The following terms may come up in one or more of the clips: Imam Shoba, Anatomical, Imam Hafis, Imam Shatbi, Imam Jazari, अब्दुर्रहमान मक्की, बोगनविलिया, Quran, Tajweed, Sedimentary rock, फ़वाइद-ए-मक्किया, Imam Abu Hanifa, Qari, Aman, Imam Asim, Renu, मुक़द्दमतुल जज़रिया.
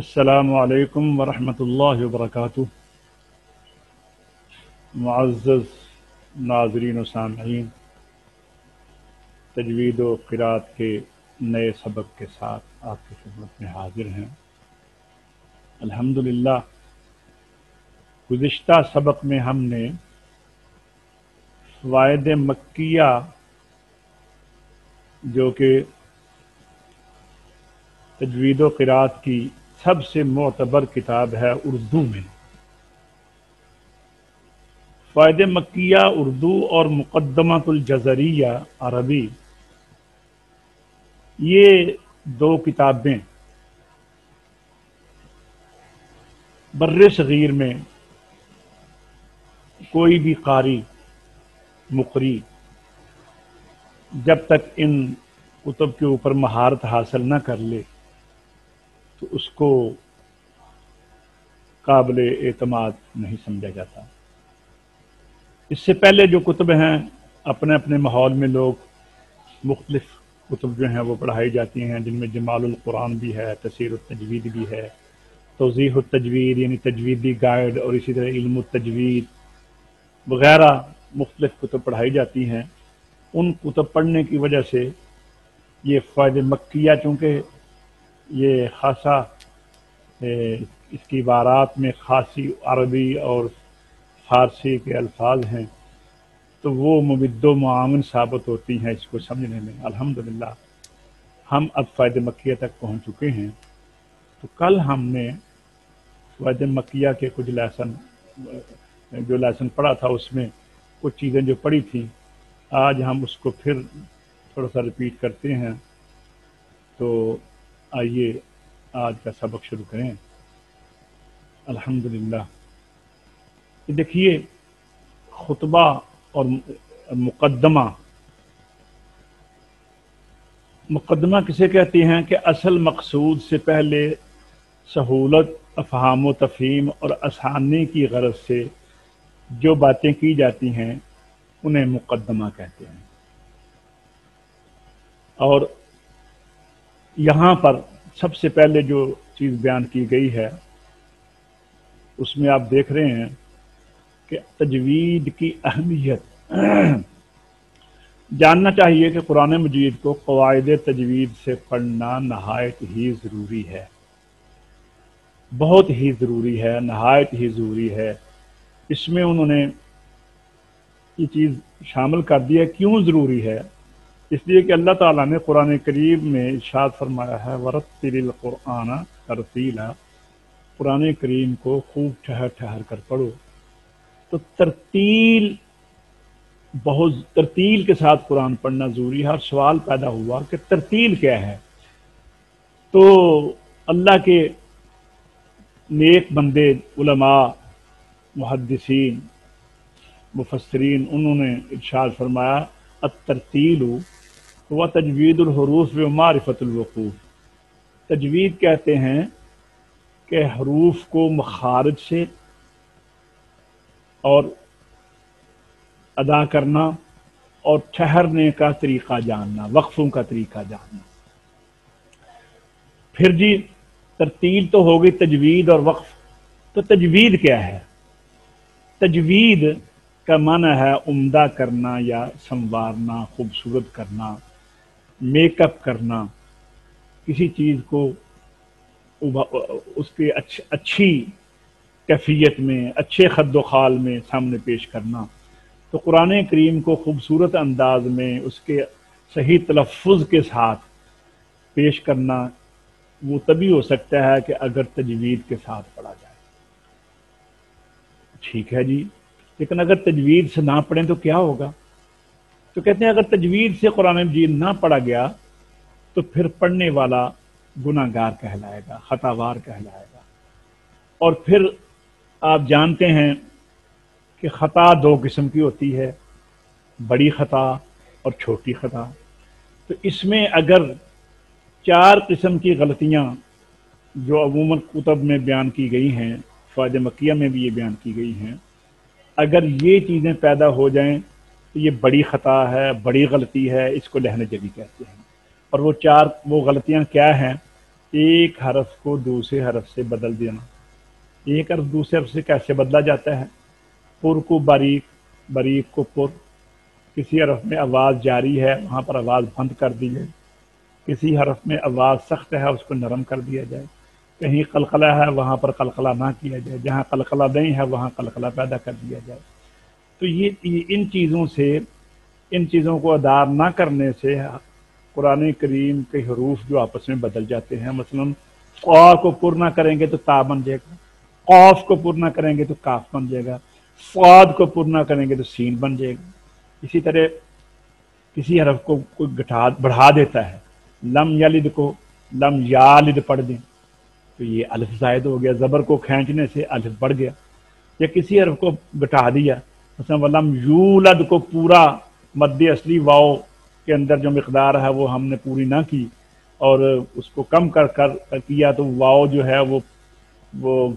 अस्सलामु अलैकुम वरहमतुल्लाहि वबरकातुह। मुअज़्ज़ज़ नाज़रीन व सामईन, तजवीद व क़िराअत के नए सबक के साथ आपकी खिदमत में हाजिर हैं। अल्हम्दुलिल्लाह, गुज़िश्ता सबक में हमने फ़वाइद-ए-मक्किया, जो कि तजवीद व क़िराअत की सबसे मोतबर किताब है उर्दू में, फ़वाइद-ए-मक्किया उर्दू और मुक़द्दमतुल जज़रिया अरबी, ये दो किताबें बर्रे सग़ीर में कोई भी कारी मुक़री जब तक इन कुतब के ऊपर महारत हासिल न कर ले तो उसको काबिल एतमाद नहीं समझा जाता। इससे पहले जो कुतब हैं अपने अपने माहौल में लोग मुख्तलिफ़ कुतब जो हैं वो पढ़ाई जाती हैं, जिनमें जमालुल कुरान भी है, तसीरुत तजवीद भी है, तौज़ीहुत तजवीद यानी तजवीदी गाइड और इसी तरह इल्मुत तजवीद वग़ैरह मुख्तलिफ़ कुतब पढ़ाई जाती हैं। उन कुतब पढ़ने की वजह से ये फ़वाइद-ए-मक्किया, चूँकि ये खासा इसकी इबारात में खासी अरबी और फ़ारसी के अल्फाज हैं, तो वो मुबिद्दो मुआवन साबित होती हैं इसको समझने में। अल्हम्दुलिल्लाह, हम अब फ़वाइद-ए-मक्किया तक पहुँच चुके हैं। तो कल हमने फ़वाइद-ए-मक्किया के कुछ लेसन पढ़ा था, उसमें कुछ चीज़ें जो पढ़ी थी, आज हम उसको फिर थोड़ा सा रिपीट करते हैं। तो आइए आज का सबक शुरू करें। अल्हम्दुलिल्लाह, देखिए, खुतबा और मुक़द्दमा किसे कहते हैं कि असल मकसूद से पहले सहूलत, अफ़हाम व तफ़हीम और आसानी की गरज से जो बातें की जाती हैं उन्हें मुक़द्दमा कहते हैं। और यहाँ पर सबसे पहले जो चीज़ बयान की गई है उसमें आप देख रहे हैं कि तजवीद की अहमियत जानना चाहिए कि कुरान मजीद को क़वायद तजवीद से पढ़ना नहायत ही ज़रूरी है, बहुत ही ज़रूरी है, नहायत ही ज़रूरी है। इसमें उन्होंने ये चीज़ शामिल कर दी है। क्यों ज़रूरी है? इसलिए कि अल्लाह ताला ने कुरान करीम में इरशाद फरमाया है, वरत्तिलिल कुरान तरतीला, कुरान करीम को खूब ठहर ठहर कर पढ़ो। तो तरतील, बहुत तरतील के साथ कुरान पढ़ना ज़रूरी है। और सवाल पैदा हुआ कि तरतील क्या है? तो अल्लाह के नेक बंदे उलमा, मुहद्दिसीन, मुफस्सरीन, उन्होंने इरशाद फरमाया अतरतीलु व तजवीदुल हुरूफ व मारिफतुल वकूफ। तजवीद कहते हैं कि हरूफ को मखारिज से और अदा करना और ठहरने का तरीक़ा जानना, वक्फ़ों का तरीक़ा जानना। फिर जी, तरतील तो हो गई तजवीद और वक्फ़। तो तजवीद क्या है? तजवीद का माना है उम्दा करना या संवारना, खूबसूरत करना, मेकअप करना, किसी चीज़ को उसके अच्छी कैफियत में, अच्छे खद्दोखाल में सामने पेश करना। तो कुरान करीम को खूबसूरत अंदाज में उसके सही तलफ़्फ़ुज़ के साथ पेश करना वो तभी हो सकता है कि अगर तजवीद के साथ पढ़ा जाए। ठीक है जी, लेकिन अगर तजवीद से ना पढ़ें तो क्या होगा? तो कहते हैं अगर तजवीद से कुरान मजीद ना पढ़ा गया तो फिर पढ़ने वाला गुनाहगार कहलाएगा, खतावार कहलाएगा। और फिर आप जानते हैं कि खता दो किस्म की होती है, बड़ी खता और छोटी खता। तो इसमें अगर चार किस्म की गलतियाँ जो अमूमन कुतब में बयान की गई हैं, फ़वाइद-ए-मक्किया में भी ये बयान की गई हैं, अगर ये चीज़ें पैदा हो जाएं तो ये बड़ी ख़ता है, बड़ी गलती है, इसको लहने जबी कहते हैं। और वो गलतियाँ क्या हैं? एक हरफ को दूसरे हरफ से बदल देना। एक हरफ दूसरे हरफ से कैसे बदला जाता है? पुर को बारीक, बारीक को पुर। किसी हरफ में आवाज़ जारी है, वहाँ पर आवाज़ बंद कर दी जाए। किसी हरफ में आवाज़ सख्त है, उसको नरम कर दिया जाए। कहीं कलकला है, वहाँ पर कलकला ना किया जाए। जहाँ कलकला नहीं है, वहाँ कलकला पैदा कर दिया जाए। तो ये इन चीज़ों से, इन चीज़ों को अदा ना करने से कुरान करीम के हरूफ जो आपस में बदल जाते हैं। मसलन क़ा को पुर ना करेंगे तो ता बन जाएगा, क़ाफ को पुर ना करेंगे तो काफ बन जाएगा, स्वाद को पुर ना करेंगे तो सीन बन जाएगा। इसी तरह किसी हरफ को कोई घटा बढ़ा देता है। लम यालिद को लम यालिद पढ़ दें तो ये अल्फ ज़ायद हो गया, ज़बर को खींचने से अल्फ बढ़ गया। या किसी हरफ को घटा दिया, मसलन वलम यूलद को पूरा मद असली वाओ के अंदर जो मकदार है वो हमने पूरी ना की और उसको कम कर किया तो वाओ जो है वो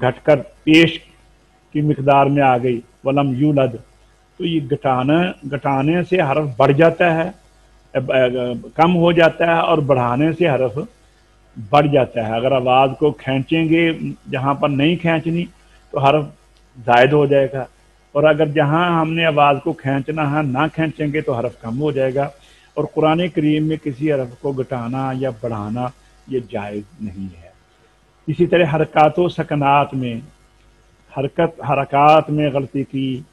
घट कर पेश की मकदार में आ गई, वलम यूलद। तो ये घटाने से हरफ बढ़ जाता है, कम हो जाता है, और बढ़ाने से हरफ बढ़ जाता है। अगर आवाज़ को खींचेंगे जहाँ पर नहीं खींचनी तो हरफ ज़ायद हो जाएगा, और अगर जहाँ हमने आवाज़ को खींचना है ना खींचेंगे तो हरफ कम हो जाएगा। और कुरान करीम में किसी हरफ को घटाना या बढ़ाना ये जायज़ नहीं है। इसी तरह हरकत व सकनात में, हरकत में गलती की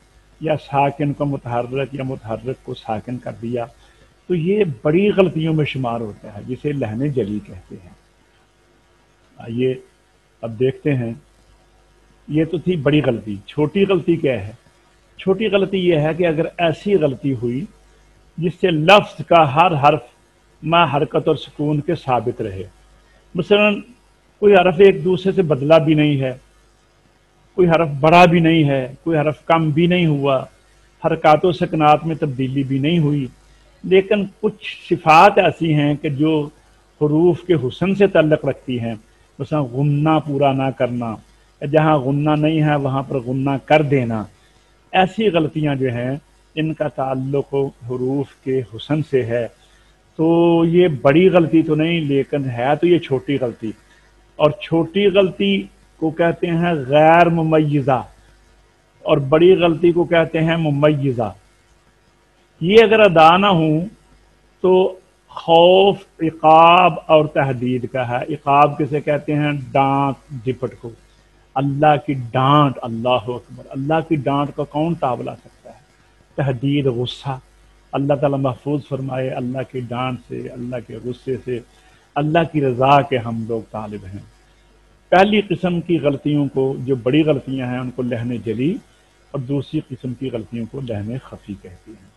या साकिन को मुतहर्रक या मुतहर्रक को साकिन कर दिया तो ये बड़ी गलतियों में शुमार होता है, जिसे लहने जली कहते हैं। आइए अब देखते हैं, ये तो थी बड़ी गलती। छोटी गलती क्या है? छोटी गलती यह है कि अगर ऐसी गलती हुई जिससे लफ्ज़ का हर हर्फ मा हरकत और सुकून के साबित रहे। मसलन कोई हरफ एक दूसरे से बदला भी नहीं है, कोई हरफ बड़ा भी नहीं है, कोई हरफ कम भी नहीं हुआ, हरकत व सकनात में तब्दीली भी नहीं हुई, लेकिन कुछ सिफात ऐसी हैं कि जो हरूफ के हुस्न से तल्लक रखती हैं। जैसा गुन्ना पूरा ना करना, जहाँ गुन्ना नहीं है वहाँ पर गुन्ना कर देना। ऐसी गलतियाँ जो हैं इनका ताल्लुक हरूफ के हुस्न से है। तो ये बड़ी गलती तो नहीं, लेकिन है तो ये छोटी गलती। और छोटी गलती को कहते हैं गैर मुमय्यज़ा और बड़ी गलती को कहते हैं मुमय्यज़ा। ये अगर अदा ना हो तो खौफ, इकाब और तहदीद का है। इकाब किसे कहते हैं? डांट, झिपट को। अल्लाह की डांट, अल्लाह अकबर, अल्लाह की डांट को कौन तावला सकता है? तहदीद, गुस्सा। अल्लाह ताला महफूज फरमाए अल्लाह की डांट से, अल्लाह के गुस्से से, अल्लाह की रज़ा के हम लोग तालिब हैं। पहली किस्म की गलतियों को, जो बड़ी गलतियां हैं, उनको लहने जली और दूसरी किस्म की गलतियों को लहने खफी कहती हैं।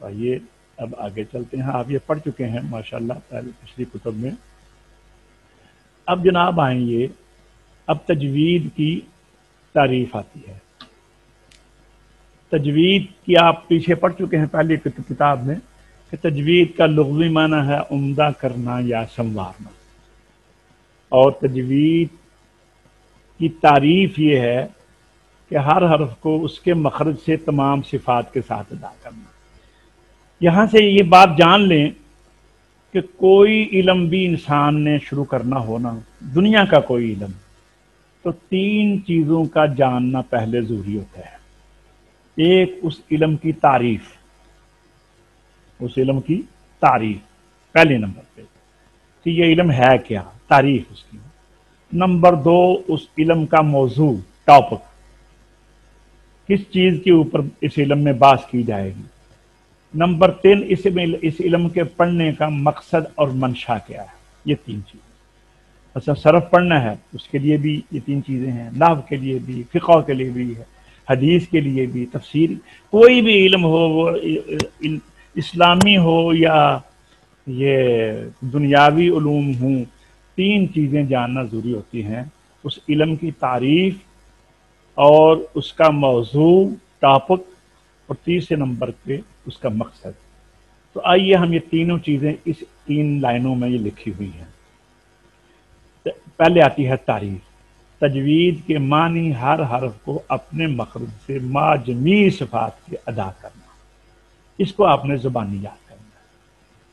तो ये अब आगे चलते हैं। आप ये पढ़ चुके हैं माशाल्लाह पहले पिछली कुतुब में। अब जनाब आएंगे, अब तजवीद की तारीफ आती है। तजवीद की आप पीछे पढ़ चुके हैं पहली किताब में कि तजवीद का लुग़वी माना है उम्दा करना या संवारना। और तजवीद की तारीफ़ ये है कि हर हर्फ को उसके मखरज से तमाम सिफात के साथ अदा करना। यहाँ से ये बात जान लें कि कोई इलम भी इंसान ने शुरू करना हो ना, दुनिया का कोई इलम, तो तीन चीज़ों का जानना पहले ज़रूरी होता है। एक, उस इलम की तारीफ़, उस इलम की तारीफ़ पहले नंबर पे कि ये इलम है क्या, तारीफ उसकी। नंबर दो, उस इलम का मौजू, टॉपिक, किस चीज़ के ऊपर इस इलम में बात की जाएगी। नंबर तीन, इस इलम के पढ़ने का मकसद और मंशा क्या है। ये तीन चीज़ें। अच्छा, सरफ पढ़ना है उसके लिए भी ये तीन चीज़ें हैं, लाभ के लिए भी, फ़िक़ह के लिए भी है, हदीस के लिए भी, तफसीर, कोई भी इलम हो, वो इस्लामी हो या ये दुनियावी उलूम हों, तीन चीज़ें जानना ज़रूरी होती हैं। उस इलम की तारीफ़ और उसका मौजू, टॉपिक, और तीसरे नंबर पे उसका मकसद। तो आइए हम ये तीनों चीज़ें इस तीन लाइनों में ये लिखी हुई हैं। पहले आती है तारीफ़। तजवीद के मानी हर हर्फ को अपने मखरज से माजमी सिफात के अदा करना, इसको आपने ज़ुबानी याद।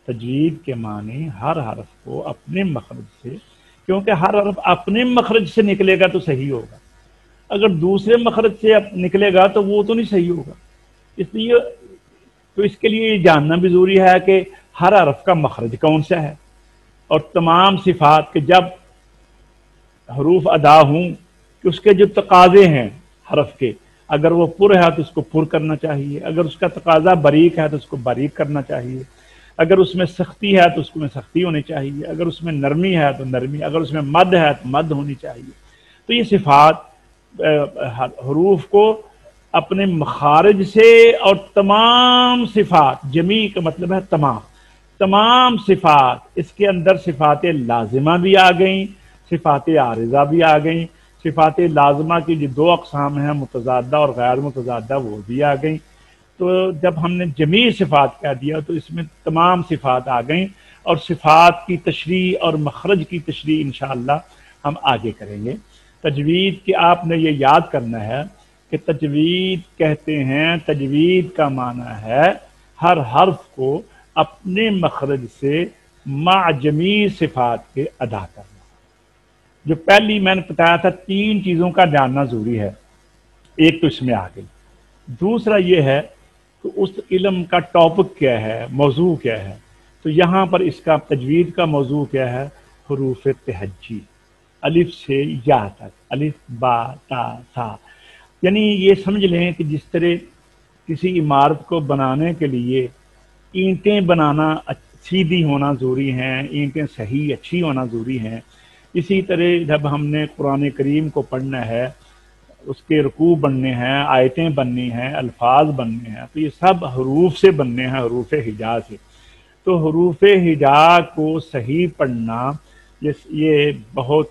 तजवीद के मानी हर हर्फ को अपने मखरज से क्योंकि हर हर्फ अपने मखरज से निकलेगा तो सही होगा, अगर दूसरे मखरज से निकलेगा तो वो तो नहीं सही होगा। इसलिए तो इसके लिए जानना भी ज़रूरी है कि हर हर्फ का मखरज कौन सा है। और तमाम सिफात के जब हरूफ अदा हों कि उसके जो तकाज़े हैं हरफ के, अगर वो पुर है तो उसको पुर करना चाहिए, अगर उसका तकाज़ा बारीक है तो उसको बारीक करना चाहिए, अगर उसमें सख्ती है तो उसमें सख्ती होनी चाहिए, अगर उसमें नरमी है तो नरमी, अगर उसमें मद है तो मद होनी चाहिए। तो ये सिफात हरूफ को अपने मखारिज से और तमाम सिफात, जमी का मतलब है तमाम, तमाम सिफात, इसके अंदर सिफात लाजिमा भी आ गई, सिफात आरिज़ा भी आ गई, सिफात लाजमा की जो दो अकसाम हैं मुतज़ादा और गैर मुतज़ादा वो भी आ गई। तो जब हमने जमीर सिफात कह दिया तो इसमें तमाम सिफात आ गई। और सिफात की तशरीह और मखरज की तशरीह इंशाअल्लाह हम आगे करेंगे। तजवीद के आपने ये याद करना है कि तजवीद कहते हैं, तजवीद का माना है हर हर्फ को अपने मखरज से माजमी सिफात के अदा करना। जो पहली मैंने बताया था तीन चीज़ों का जानना ज़रूरी है, एक तो इसमें आ गई, दूसरा ये है कि उस इल्म का टॉपिक क्या है, मौजू क्या है। तो यहाँ पर इसका तजवीद का मौजू क्या है, हुरूफ़ तहज्जी, अलिफ से या तक, अलिफ बा ता सा। यानी ये समझ लें कि जिस तरह किसी इमारत को बनाने के लिए ईंटें बनाना सीधी होना ज़रूरी हैं, ईंटें सही अच्छी होना ज़रूरी हैं, इसी तरह जब हमने कुरान करीम को पढ़ना है, उसके रुकू बनने हैं, आयतें बननी हैं, अल्फाज बनने हैं, तो ये सब हरूफ से बनने हैं, हरूफ हिजा से। तो हरूफ हिजा को सही पढ़ना ये बहुत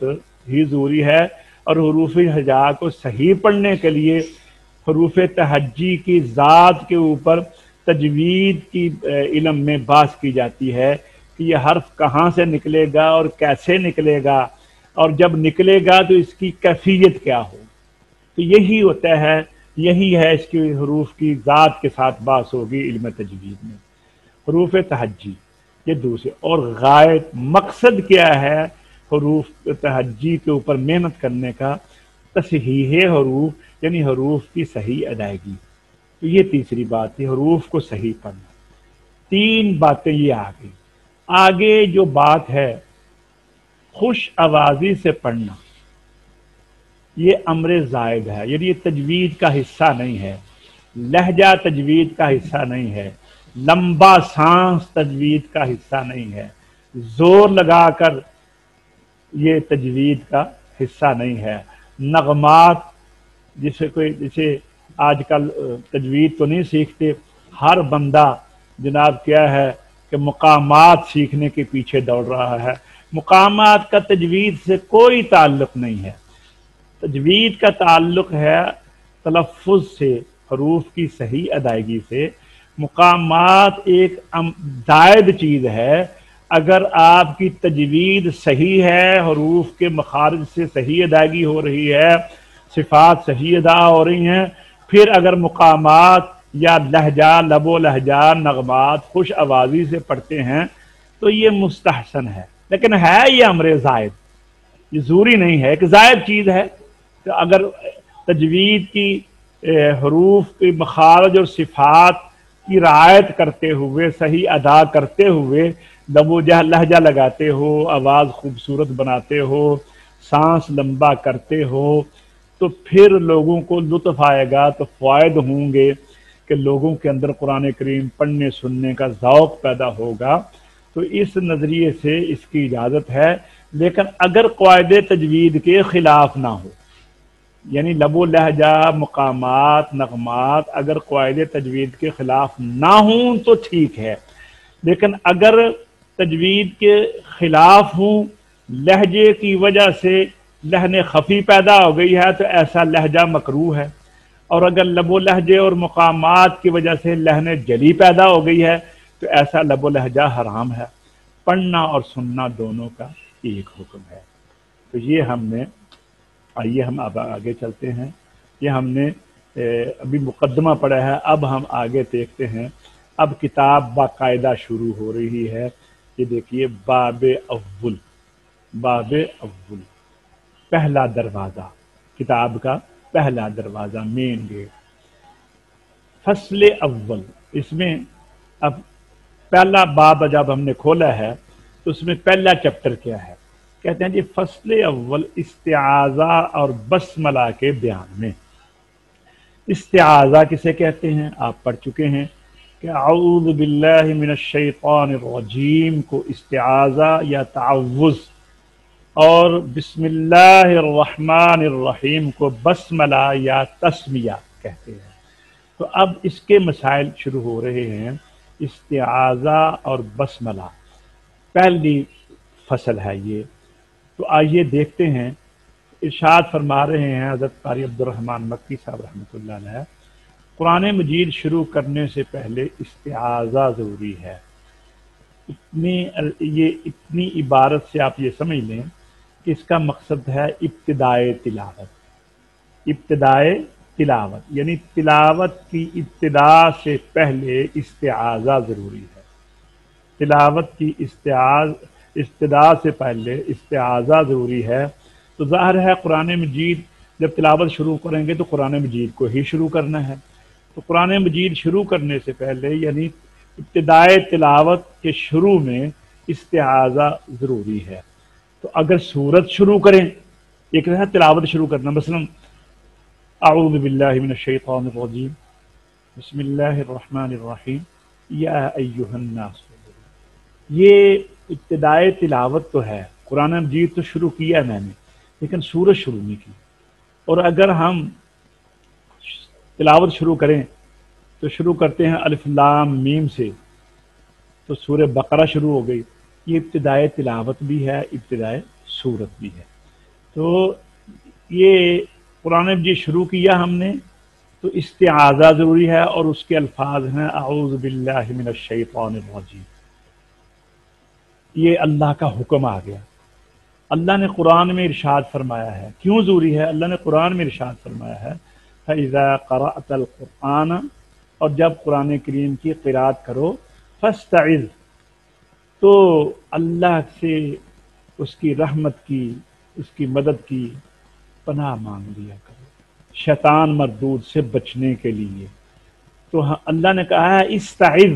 ही ज़रूरी है। और हरूफ हिजा को सही पढ़ने के लिए हरूफ तहज्जी की ज़ात के ऊपर तजवीद की इलम में बात की जाती है कि यह हर्फ कहाँ से निकलेगा और कैसे निकलेगा, और जब निकलेगा तो इसकी कैफियत क्या हो। तो यही होता है, यही है इसकी हरूफ की ज़ात के साथ बात होगी इल्म तजवीद में। हरूफ तहज्जी ये दूसरे, और गायत मकसद क्या है हरूफ तहज्जी के ऊपर मेहनत करने का, तसहीह हरूफ यानी हरूफ की सही अदायगी। तो ये तीसरी बात थी, हरूफ को सही पढ़ना। तीन बातें ये आ गई। आगे जो बात है खुश आवाज़ी से पढ़ना, ये अमर जायद है, यानी ये तजवीद का हिस्सा नहीं है, लहजा तजवीद का हिस्सा नहीं है, लंबा सांस तजवीद का हिस्सा नहीं है, जोर लगाकर ये तजवीद का हिस्सा नहीं है। नगमात जिसे कोई जिसे आजकल तजवीद तो नहीं सीखते, हर बंदा जनाब क्या है कि मुकामात सीखने के पीछे दौड़ रहा है। मुकामात का तजवीद से कोई ताल्लुक़ नहीं है, तजवीद का ताल्लुक़ है तलफ़ुज़ से, हरूफ की सही अदायगी से। मुकामात एक जायद चीज़ है, अगर आपकी तजवीद सही है, हरूफ के मखारिज से सही अदायगी हो रही है, सिफात सही अदा हो रही हैं, फिर अगर मुकामात या लहजा लबो लहजा नगमात खुश आवाज़ी से पढ़ते हैं तो ये मुस्तहसन है। लेकिन है ये अमर जायद, ये ज़रूरी नहीं है, एक जायद चीज़ है। तो अगर तजवीद की हरूफ की मखारज और सिफात की रायत करते हुए, सही अदा करते हुए लबो लहजा लगाते हो, आवाज़ खूबसूरत बनाते हो, सांस लंबा करते हो, तो फिर लोगों को लुत्फ़ आएगा, तो फ़ायदे होंगे कि लोगों के अंदर कुरान करीम पढ़ने सुनने का ज़ौक़ पैदा होगा। तो इस नज़रिए से इसकी इजाज़त है, लेकिन अगर क़ायदे तजवीद के ख़िलाफ़ ना हो, यानी लबो लहजा मुक़ामात नगमात अगर क़ायदे तजवीद के ख़िलाफ़ ना हों तो ठीक है, लेकिन अगर तजवीद के ख़िलाफ़ हों, लहजे की वजह से लहने खफ़ी पैदा हो गई है तो ऐसा लहजा मकरूह है, और अगर लबो लहजे और मुक़ामात की वजह से लहने जली पैदा हो गई है तो ऐसा लबो लहजा हराम है। पढ़ना और सुनना दोनों का एक हुक्म है। तो ये हमने, आइए हम अब आगे चलते हैं, ये हमने अभी मुकदमा पढ़ा है, अब हम आगे देखते हैं। अब किताब बाकायदा शुरू हो रही है, ये देखिए बाब अव्वल, बाब अव्वल, पहला दरवाज़ा, किताब का पहला दरवाज़ा, मेन गेट। फस्ल अव्वल, इसमें अब पहला बाब जब हमने खोला है तो उसमें पहला चैप्टर क्या है? कहते हैं जी फस्ल अव्वल इस्तिआज़ा और बसमला के बयान में। इस्तिआज़ा किसे कहते हैं? आप पढ़ चुके हैं कि औज़ु बिल्लाहि मिनश्शैतानिर्रजीम को इस्तिआज़ा या तावुज़ और बिस्मिल्लाहिर्रहमानिर्रहीम को बसमला या तस्मिया कहते हैं। तो अब इसके मसाइल शुरू हो रहे हैं। इस्तिआज़ा और बसमला पहली फसल है ये। तो आइए देखते हैं, इरशाद फरमा रहे हैं हज़रत कारी अब्दुर्रहमान मक्की साहब रहमतुल्लाह अलैह, कुरान मजीद शुरू करने से पहले इस्तिआज़ा ज़रूरी है। इतनी इबारत से आप ये समझ लें कि इसका मकसद है इब्तिदाए तिलावत। इब्तिदाए तिलावत यानी तिलावत की इब्तिदा से पहले इस्तिआज़ा ज़रूरी है। तिलावत की इब्तिदा से पहले इस्तिआज़ा ज़रूरी है। तो ज़ाहिर है कुरान मजीद जब तिलावत शुरू करेंगे तो कुरान मजीद को ही शुरू करना है। तो कुरान मजीद शुरू करने से पहले यानी इब्तिदाए तिलावत के शुरू में इस्तिआज़ा ज़रूरी है। तो अगर सूरत शुरू करें, एक है तिलावत शुरू करना, मसलन अऊज़ु बिल्लाहि मिनश्शैतानिर्रजीम बिस्मिल्लाहिर्रहमानिर्रहीम या अय्युहन्नास, ये इब्तिदाए तिलावत तो है, कुरान मजीद तो शुरू किया मैंने लेकिन सूरत शुरू नहीं की। और अगर हम तिलावत शुरू करें तो शुरू करते हैं अलिफ लाम मीम से, तो सूरह बकरा शुरू हो गई। ये इब्तिदाए तिलावत भी है, इब्तिदाए सूरत भी है। तो ये कुरान मजीद शुरू किया हमने तो इस्तिआज़ा ज़रूरी है। और उसके अल्फाज हैं अऊज़ु बिल्लाहि मिनश्शैतानिर्रजीम, ये अल्लाह का हुक्म आ गया। अल्लाह ने कुरान में इरशाद फरमाया है, क्यों ज़रूरी है? अल्लाह ने कुरान में इरशाद फरमाया है फ़इज़ा क़रअतल कुरान, और जब कुरान करीम की क़िराअत करो फ़स्तइज़, तो अल्लाह से उसकी रहमत की, उसकी मदद की पनाह मांग लिया करो, शैतान मरदूद से बचने के लिए। तो अल्लाह ने कहा है इस्तइज़,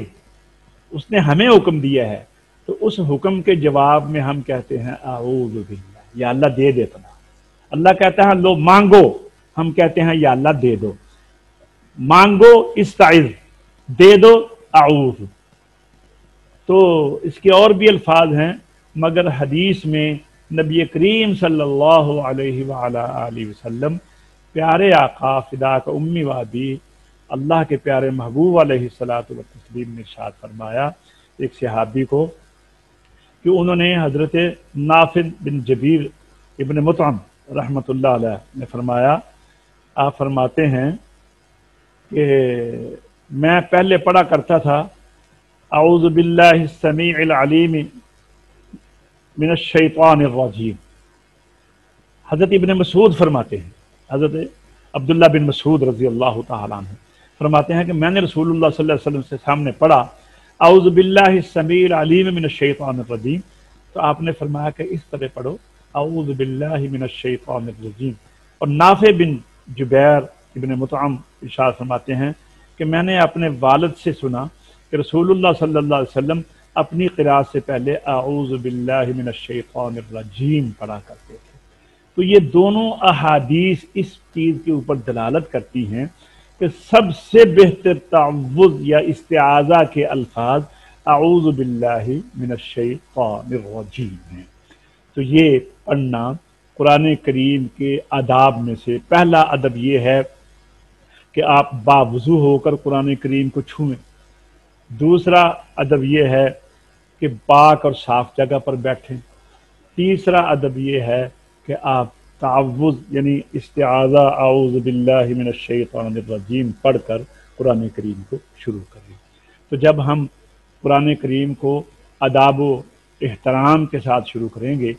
उसने हमें हुक्म दिया है, तो उस हुक्म के जवाब में हम कहते हैं आऊज़ु बिल्लाह, या अल्लाह दे दे पनाह। अल्लाह कहता है लो मांगो, हम कहते हैं या अल्लाह दे दो। मांगो इस्ताइज़, दे दो आऊज़। तो इसके और भी अल्फाज हैं, मगर हदीस में नबी करीम सल्लल्लाहु अलैहि वसल्लम प्यारे आका फ़िदाक उम्मी व अबी अल्लाह के प्यारे महबूब अलैहिस्सलातु व तस्लीम ने इरशाद फरमाया एक सहाबी को कि उन्होंने हज़रत नाफिद बिन जबीर इब्न मुतअम रहमतुल्लाह अलैह ने फरमाया, आप फरमाते हैं कि मैं पहले पढ़ा करता था अऊज़ु बिल्लाहि समीउल अलीम मिनश शैतानिर रजीम। हज़रत इब्न मसूद फरमाते हैं, हज़रत अब्दुल्लाह बिन मसूद रज़ी अल्लाह तआला अन्हु फरमाते हैं कि मैंने रसूलुल्लाह सल्लल्लाहु अलैहि वसल्लम से सामने पढ़ा औज़ु बिल्लाहि समीउल अलीम मिनश शैतानिर रजीम, तो आपने फरमाया कि इस तरह पढ़ो औज़ु बिल्लाहि मिनश शैतानिर रजीम। और नाफे बिन जुबैर इब्न मुतअम इरशाद फरमाते हैं कि मैंने अपने वालिद से सुना कि रसूलुल्लाह सल्लल्लाहु अलैहि वसल्लम अपनी क़िराअत से पहले औज़ु बिल्लाहि मिनश शैतानिर रजीम पढ़ा करते थे। तो ये दोनों अहादीस इस चीज़ के ऊपर दलालत करती हैं कि सबसे बेहतर तावुज़ या इस्तिआज़ा के अल्फाज अऊज़ु बिल्लाहि मिनश्शैतानिर्रजीम हैं। तो ये पढ़ना कुरान करीम के आदाब में से पहला अदब ये है कि आप बावुज़ू होकर कुरान करीम को छूएं। दूसरा अदब ये है कि पाक और साफ़ जगह पर बैठें। तीसरा अदब ये है कि आप तावुज़ यानी इस्तिआज़ा औज़ु बिल्लाहि मिनश शैतानिर रजीम पढ़ कर कुरान करीम को शुरू करें। तो जब हम कुरान करीम को अदाब व एहतराम के साथ शुरू करेंगे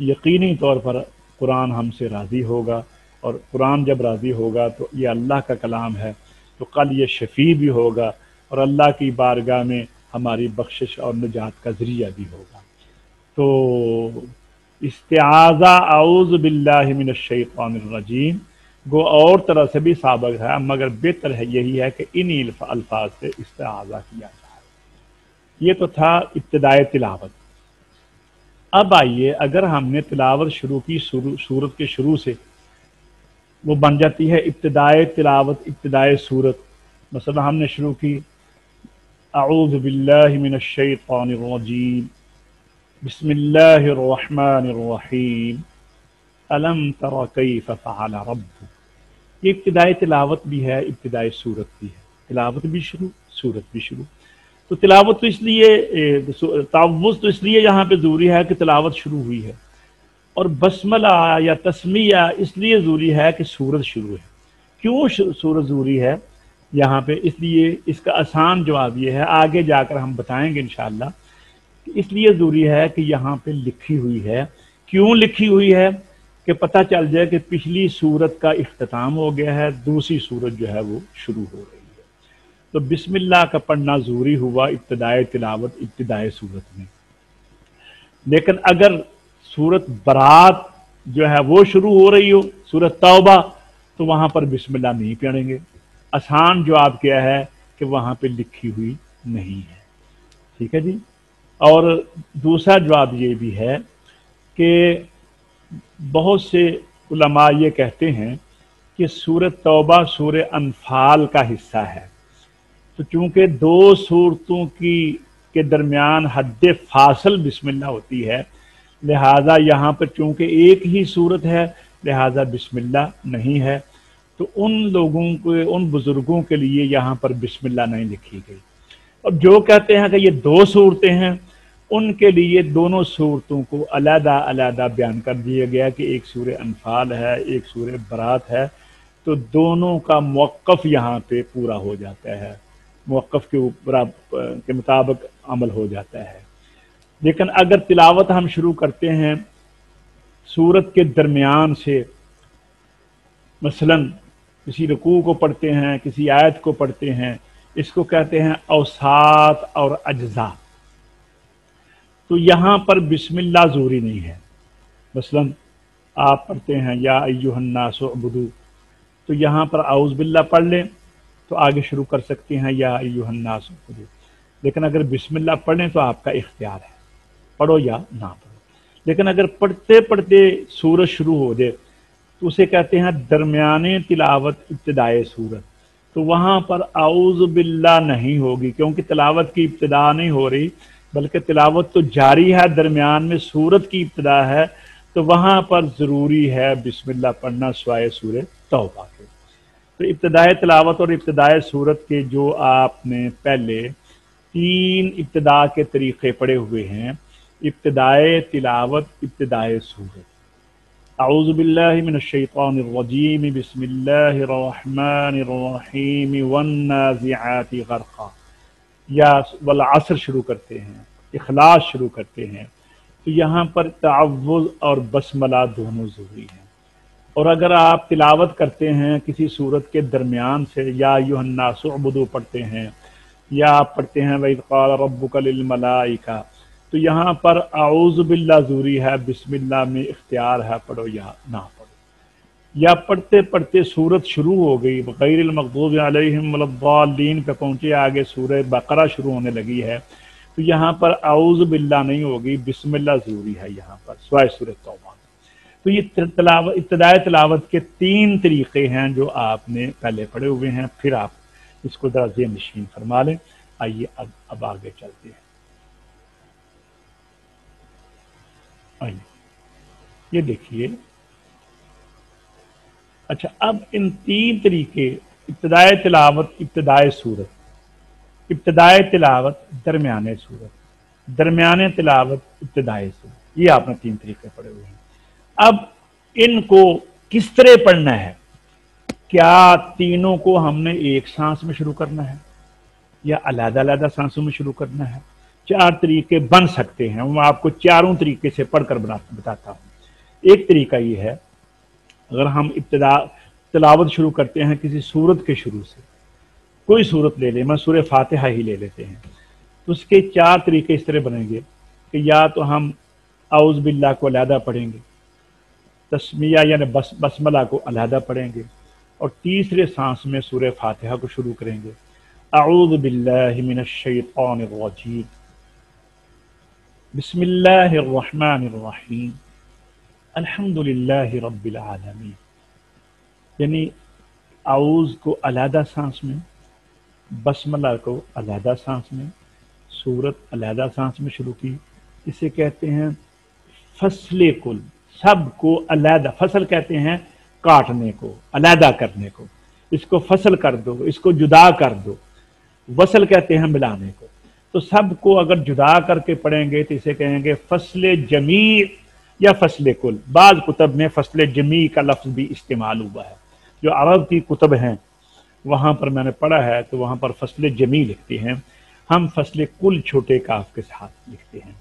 यकीनी तौर पर कुरान हमसे राज़ी होगा, और कुरान जब राज़ी होगा तो ये अल्लाह का कलाम है, तो कल ये शफ़ी भी होगा और अल्लाह की बारगाह में हमारी बख्शिश और निजात का ज़रिया भी होगा। तो इस्तिआज़ा आऊज़ु बिल्लाहि मिनश्शैतानिर्रजीम गो और तरह से भी साबित है, मगर बेहतर है यही है कि इन्हीं अल्फाज से इस्तिआज़ा किया जाए। ये तो था इब्तिदाई तिलावत। अब आइए, अगर हमने तिलावत शुरू की सूरत के शुरू से, वो बन जाती है इब्तिदाई तिलावत, इब्तिदाई सूरत। मसलन हमने शुरू की अऊज़ु बिल्लाहि मिनश्शैतानिर्रजीम बिस्मिल्लाहिर्रहमानिर्रहीम अलम तरा कैफ फ़अल रब्बुक। ये इब्तिदाई तिलावत भी है, इब्तिदाई सूरत भी है। तिलावत भी शुरू, सूरत भी शुरू। तो तिलावत तो इसलिए, तावुज़ तो इसलिए यहाँ पे ज़रूरी है कि तिलावत शुरू हुई है, और बसमला या तस्मिया इसलिए ज़रूरी है कि सूरत शुरू है। क्यों सूरत ज़रूरी है यहाँ पे? इसलिए इसका आसान जवाब ये है, आगे जाकर हम बताएँगे इंशाअल्लाह, इसलिए ज़रूरी है कि यहाँ पे लिखी हुई है। क्यों लिखी हुई है? कि पता चल जाए कि पिछली सूरत का इख्तिताम हो गया है, दूसरी सूरत जो है वो शुरू हो रही है। तो बिस्मिल्लाह का पढ़ना ज़रूरी हुआ इब्तिदाई तिलावत, इब्तिदाई सूरत में। लेकिन अगर सूरत बरात जो है वो शुरू हो रही हो, सूरत तौबा, तो वहाँ पर बिस्मिल्लाह नहीं पढ़ेंगे। आसान जवाब क्या है कि वहाँ पर लिखी हुई नहीं है। ठीक है जी। और दूसरा जवाब ये भी है कि बहुत से उलमा ये कहते हैं कि सूरत तौबा सूरह अनफाल का हिस्सा है, तो चूँकि दो सूरतों के दरमियान हद फासल बिस्मिल्लाह होती है, लिहाजा यहाँ पर चूँकि एक ही सूरत है, लिहाजा बिस्मिल्लाह नहीं है। तो उन लोगों के, उन बुज़ुर्गों के लिए यहाँ पर बिस्मिल्लाह नहीं लिखी गई। और जो कहते हैं कि ये दो सूरतें हैं, उनके लिए दोनों सूरतों को अलहदा अलहदा बयान कर दिया गया कि एक सूरह अनफाल है, एक सूरह बरात है। तो दोनों का मौक़फ़ यहाँ पे पूरा हो जाता है, मौक़फ़ के ऊपर के मुताबिक अमल हो जाता है। लेकिन अगर तिलावत हम शुरू करते हैं सूरत के दरमियान से, मसलन किसी रुकू को पढ़ते हैं, किसी आयत को पढ़ते हैं, इसको कहते हैं औसात और अज्जा। तो यहाँ पर बिस्मिल्लाह ज़रूरी नहीं है। मसलन आप पढ़ते हैं या अय्युहन्नासु अबुदू, तो यहाँ पर आउज़ बिल्लाह पढ़ लें तो आगे शुरू कर सकते हैं या अय्युहन्नासु अबुदू। लेकिन अगर बिस्मिल्लाह पढ़ें तो आपका इख्तियार है, पढ़ो या ना पढ़ो। लेकिन अगर पढ़ते पढ़ते सूरत शुरू हो जाए तो उसे कहते हैं दरमियाने तिलावत, इब्तिदाए सूरत। तो वहाँ पर आउज़ बिल्लाह नहीं होगी, क्योंकि तिलावत की इब्तिदा नहीं हो रही, बल्कि तिलावत तो जारी है, दरमियान में सूरत की इब्तिदा है। तो वहाँ पर ज़रूरी है बिस्मिल्लाह पढ़ना, स्वाय सूरह तौबा के। तो इब्तिदाए तिलावत और इब्तिदाए सूरत के जो आपने पहले तीन इब्तिदा के तरीक़े पढ़े हुए हैं, इब्तिदाए तिलावत, इब्तिदाए सूरत, आऊज़ु बिल्लाहि मिनश्शैतानिर्रजीम बिस्मिल्लाहिर्रहमानिर्रहीम वन्नाज़िआति गरक़ा या वल असर शुरू करते हैं, इखलास शुरू करते हैं। तो यहाँ पर तअव्वुज़ और बसमला दोनों ज़रूरी हैं। और अगर आप तिलावत करते हैं किसी सूरत के दरमियान से, या अय्युहन्नासु अबुदू पढ़ते हैं, या आप पढ़ते हैं वइज़ क़ाल रब्बुका लिलमलाइका, तो यहाँ पर आऊज़ बिल्लाह ज़रूरी है, बिस्मिल्लाह में इख्तियार है, पढ़ो या ना पढ़ो। या पढ़ते पढ़ते सूरत शुरू हो गई, गैरिल मग़दूबि अलैहिम वलद्दालीन पे पहुँचे, आगे सूरह बकरा शुरू होने लगी है, तो यहाँ पर आऊज़ बिल्लाह नहीं होगी, बिस्मिल्लाह ज़रूरी है यहाँ पर, सिवाय सूरह तौबा। तो ये इब्तिदाई तिलावत के तीन तरीक़े हैं जो आपने पहले पढ़े हुए हैं। फिर आप इसको ज़रा ज़ेहन नशीन फरमा लें। आइए अब आगे चलते हैं। ये देखिए, अच्छा, अब इन तीन तरीके, इब्तिदाई तिलावत, इब्तिदाई सूरत, इब्तिदाई तिलावत, दरमियाने सूरत, दरमियाने तिलावत, इब्तिदाई सूरत, ये आपने तीन तरीके पढ़े हुए हैं। अब इनको किस तरह पढ़ना है? क्या तीनों को हमने एक सांस में शुरू करना है या अलग-अलग सांसों में शुरू करना है? चार तरीके बन सकते हैं, मैं आपको चारों तरीके से पढ़कर बताता हूँ। एक तरीका ये है, अगर हम तिलावत शुरू करते हैं किसी सूरत के शुरू से, कोई सूरत ले लें, मैं सूरह फातिहा ही ले लेते हैं, तो उसके चार तरीके इस तरह बनेंगे कि या तो हम आउज़ बिल्लाह को अलहदा पढ़ेंगे, तस्मिया यानी बसमला को अलहदा पढ़ेंगे और तीसरे सांस में सूरह फातिहा को शुरू करेंगे। आऊज़ बिल्लाहि मिनश्शैतानिर्रजीम बिस्मिल्लाहिर्रहमानिर्रहीम अल्हम्दुलिल्लाहि रब्बिल आलमीन। यानी आऊज़ को अलहदा सांस में, बसमला को अलहदा सांस में, सूरत अलहदा सांस में शुरू की। इसे कहते हैं फसले कुल, सब को अलहदा। फसल कहते हैं काटने को, अलहदा करने को, इसको फसल कर दो, इसको जुदा कर दो। वसल कहते हैं मिलाने को। तो सब को अगर जुदा करके पढ़ेंगे तो इसे कहेंगे फसले जमी या फसले कुल। बाज़ कुतब में फसले जमी का लफ्ज़ भी इस्तेमाल हुआ है। जो अरब की कुतब हैं वहाँ पर मैंने पढ़ा है, तो वहाँ पर फसले जमी लिखते हैं, हम फसले कुल छोटे काफ के साथ लिखते हैं।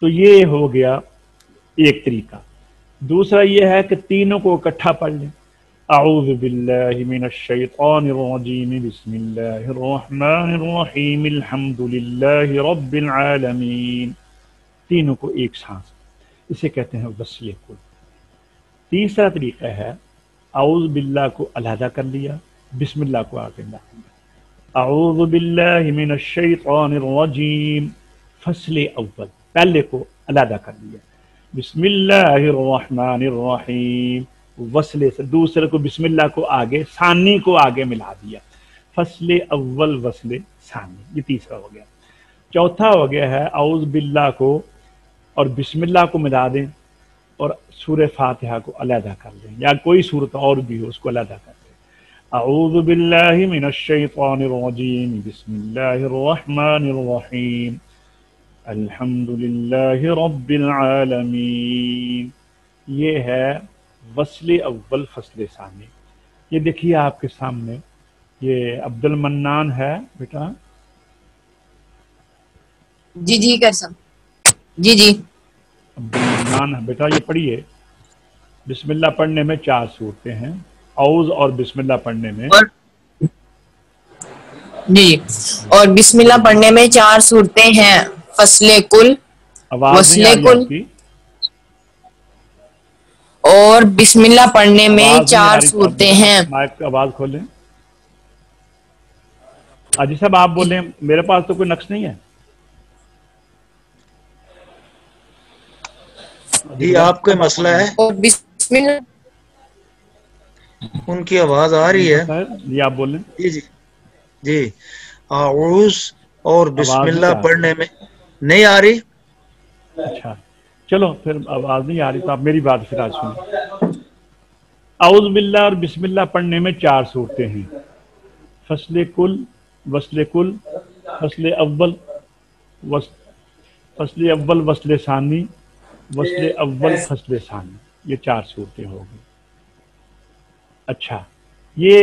तो ये हो गया एक तरीका। दूसरा ये है कि तीनों को इकट्ठा पढ़ लें। आऊज़ बिल्लाहि मिनश्शैतानिर्रजीम बिस्मिल्लाहिर्रहमानिर्रहीम अल्हम्दुलिल्लाहि रब्बिल आलमीन। तीनों को एक सांस, इसे कहते हैं वस्ले कुल। तीसरा तरीका है आऊज़ बिल्लाह को अलहदा कर लिया, बिस्मिल्लाह को आगे ला लिया। आऊज़ बिल्लाहि मिनश्शैतानिर्रजीम फसले अव्वल, पहले को अलहदा कर लिया। बिस्मिल्लाहिर्रहमानिर्रहीम वसले से दूसरे को, बिस्मिल्लाह को आगे, सानी को आगे मिला दिया। फसले अव्वल वसले सानी, ये तीसरा हो गया। चौथा हो गया है आउज़ बिल्लाह को और बिस्मिल्लाह को मिला दें और सूरह फातिहा को अलहदा कर दें, या कोई सूरत और भी हो उसको अलहदा कर दें। आऊज़ बिल्लाहि मिनश्शैतानिर्रजीम बिस्मिल्लाहिर्रहमानिर्रहीम अल्हम्दुलिल्लाहि रब्बिल आलमीन। ये है वस्ले अव्वल फसले सानी। ये देखिए आपके सामने, ये अब्दुल मन्नान है बेटा। जी जी कसम, जी जी अब्दुल मन्नान है बेटा। ये पढ़िए, बिस्मिल्लाह पढ़ने में चार सूरतें हैं, आउज और बिस्मिल्लाह पढ़ने में, जी, और बिस्मिल्लाह पढ़ने में चार सूरतें हैं। फसले कुल, वस्ले कुल और बिस्मिल्लाह पढ़ने में चार सूरतें हैं। माइक आवाज खोलें। अजी साहब आप बोलें, मेरे पास तो कोई नक्श नहीं है। जी आपका मसला है। और बिस्मिल्लाह, उनकी आवाज आ रही है जी, आप बोलें। जी जी जी, आऊज और बिस्मिल्लाह पढ़ने में नहीं आ रही। अच्छा चलो, फिर आवाज़ नहीं आ रही तो आप मेरी बात फिर आज सुनिए। आऊज़ बिल्लाह और बिस्मिल्लाह पढ़ने में चार सूरतें हैं। फसले कुल, वस्ले कुल, फसले अव्वल वस्ले सानी, वस्ले अव्वल फसले सानी, ये चार सूरतें होगी। अच्छा, ये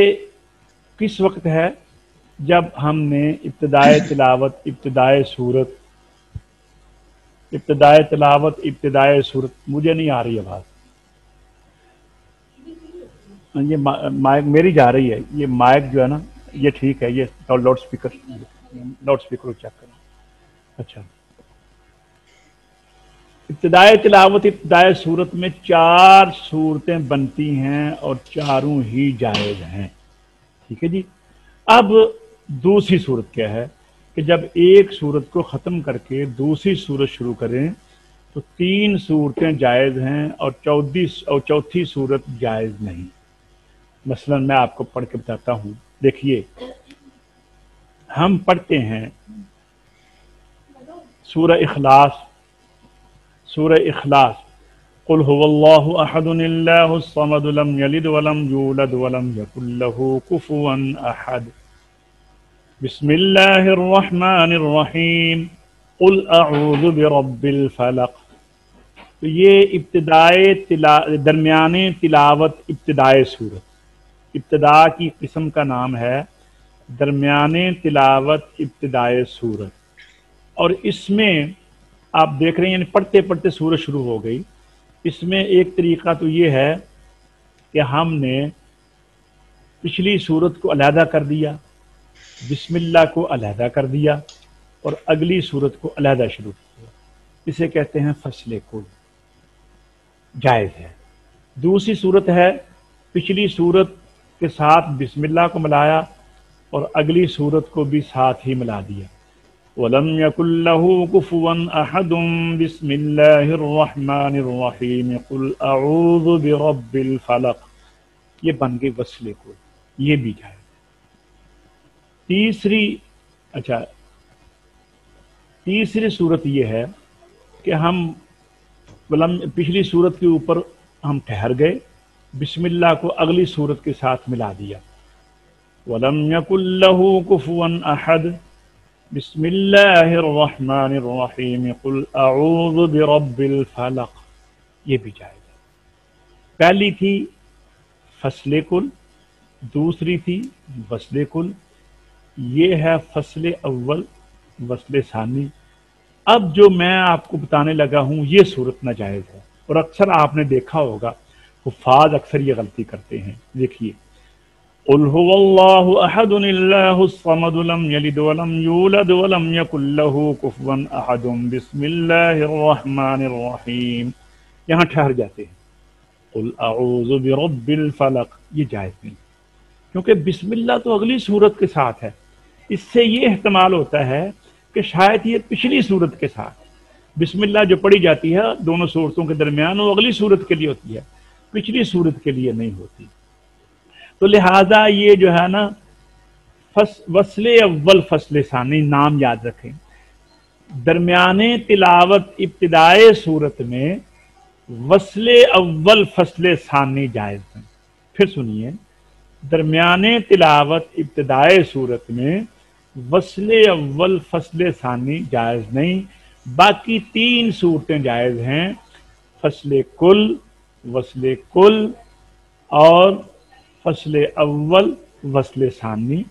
किस वक्त है? जब हमने इब्तदाए तिलावत, इब्तदाए सूरत, इब्तदाए तिलावत, इब्तदाए सूरत, मुझे नहीं आ रही आवाज़, ये माइक मेरी जा रही है। ये माइक जो है ना, ये ठीक है, ये लाउड स्पीकर चेक करें। अच्छा, इब्तदाए तिलावत, इब्तदाए सूरत में चार सूरतें बनती हैं और चारों ही जायज़ हैं। ठीक है जी। अब दूसरी सूरत क्या है कि जब एक सूरत को ख़त्म करके दूसरी सूरत शुरू करें तो तीन सूरतें जायज़ हैं और चौथी सूरत जायज़ नहीं। मसलन मैं आपको पढ़ के बताता हूँ, देखिए हम पढ़ते हैं सूरह इखलास कुल हुवल्लाहु अहदुन अल्लाहुस समद लम यलिद वलम यूलद वलम यकुल लहू कुफुवन अहद। बिस्मिल्लाहिर्रहमानिर्रहीम कुल अऊज़ु बिरब्बिल फलक। तो ये इब्तदाए दरमियाने तिलावत, इब्तदाए सूरत, इब्तदा की किस्म का नाम है दरमियाने तिलावत, इब्तदाए सूरत। और इसमें आप देख रहे हैं पढ़ते पढ़ते सूरत शुरू हो गई। इसमें एक तरीक़ा तो ये है कि हमने पिछली सूरत को अलहदा कर दिया, बिस्मिल्लाह को अलहदा कर दिया और अगली सूरत को अलहदा शुरू किया। इसे कहते हैं फसले कुल, जायज़ है। दूसरी सूरत है पिछली सूरत के साथ बिस्मिल्लाह को मिलाया और अगली सूरत को भी साथ ही मिला दिया। वलम यकुल्लहु कुफुवन अहदुम बिस्मिल्लाहिर्रहमानिर्रहीम कुल अऊज़ु बिरब्बिल फलक, ये बन गई वसले कुल, ये भी जायज़। तीसरी सूरत ये है कि हम पिछली सूरत के ऊपर हम ठहर गए, बिस्मिल्लाह को अगली सूरत के साथ मिला दिया। वलम यकुल्लहु कुफुवन अहद बिस्मिल्लाहिर्रहमानिर्रहीम कुल अऊज़ु बिरब्बिल फलक, ये भी जायज़ है। पहली थी फसले कुल, दूसरी थी वसले कुल, ये है फसले अव्वल वसले सानी। अब जो मैं आपको बताने लगा हूँ ये सूरत नाजायज़ है, और अक्सर आपने देखा होगा हुफ़ाज़ अक्सर ये गलती करते हैं। देखिए, कुल हुवल्लाहु अहदुन अल्लाहुस समद लम यलिद वलम यूलद वलम यकुल लहू कुफुवन अहद बिस्मिल्लाहिर्रहमानिर्रहीम, यहाँ ठहर जाते हैं। कुल अऊज़ु बिरब्बिल फलक, ये जायज़ नहीं, क्योंकि बिस्मिल्लाह तो अगली सूरत के साथ है। इससे ये एहतमाल होता है कि शायद ये पिछली सूरत के साथ बिस्मिल्लाह जो पढ़ी जाती है दोनों सूरतों के दरमियान, वो अगली सूरत के लिए होती है, पिछली सूरत के लिए नहीं होती। तो लिहाजा ये जो है ना वसले अव्वल फसले सानी, नाम याद रखें। दरमियाने तिलावत इब्तिदाए सूरत में वसले अव्वल फसले सानी जायज़ है। फिर सुनिए, दरमियाने तिलावत इब्तिदाए सूरत में वसले अव्वल फसले सानी जायज़ नहीं। बाकी तीन सूरतें जायज़ हैं, फसले कुल, वसले कुल और फसले अव्वल वसले सानी,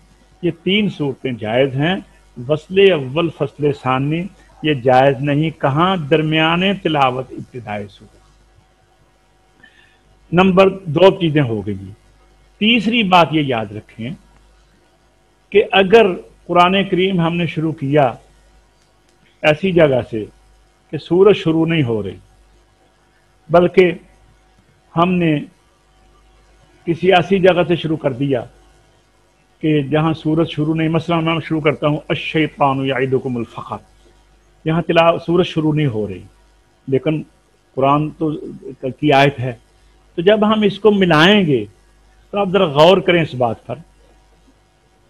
ये तीन सूरतें जायज़ हैं। वसले अव्वल फसले सानी ये जायज़ नहीं। कहाँ? दरमियाने तिलावत इब्तिदाए सूरत। नंबर दो चीज़ें हो गई। तीसरी बात ये याद रखें कि अगर कुरान करीम हमने शुरू किया ऐसी जगह से कि सूरत शुरू नहीं हो रही, बल्कि हमने किसी ऐसी जगह से शुरू कर दिया कि जहाँ सूरत शुरू नहीं, मसलन मैं शुरू करता हूँ अश्शैतानु याइदुकुमुल फ़क़र, यहाँ सूरत शुरू नहीं हो रही, लेकिन कुरान तो की आयत है। तो जब हम इसको मिलाएंगे तो आप ज़रा गौर करें इस बात पर,